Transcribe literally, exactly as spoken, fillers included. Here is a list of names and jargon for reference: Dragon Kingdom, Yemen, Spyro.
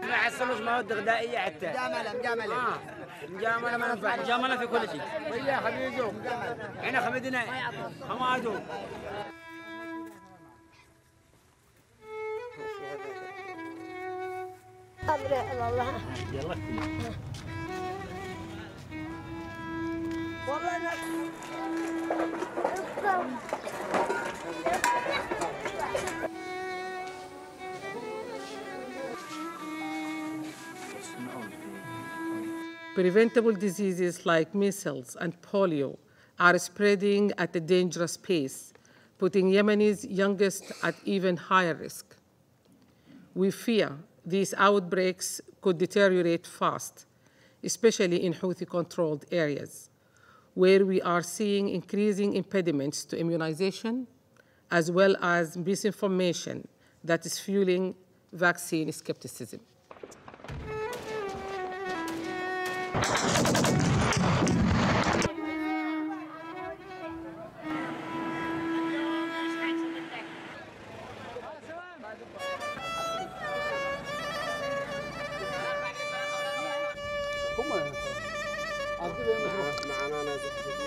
ما حصلوش مواد غذائيه حتى مجامله مجامله آه. مجامله ما نفع مجامله في كل شيء ويا حبيبي احنا خمدنا خماجو امر على الله يلا والله انا Preventable diseases like measles and polio are spreading at a dangerous pace, putting Yemenis' youngest at even higher risk. We fear these outbreaks could deteriorate fast, especially in Houthi-controlled areas, where we are seeing increasing impediments to immunization, as well as misinformation that is fueling vaccine skepticism. Come on.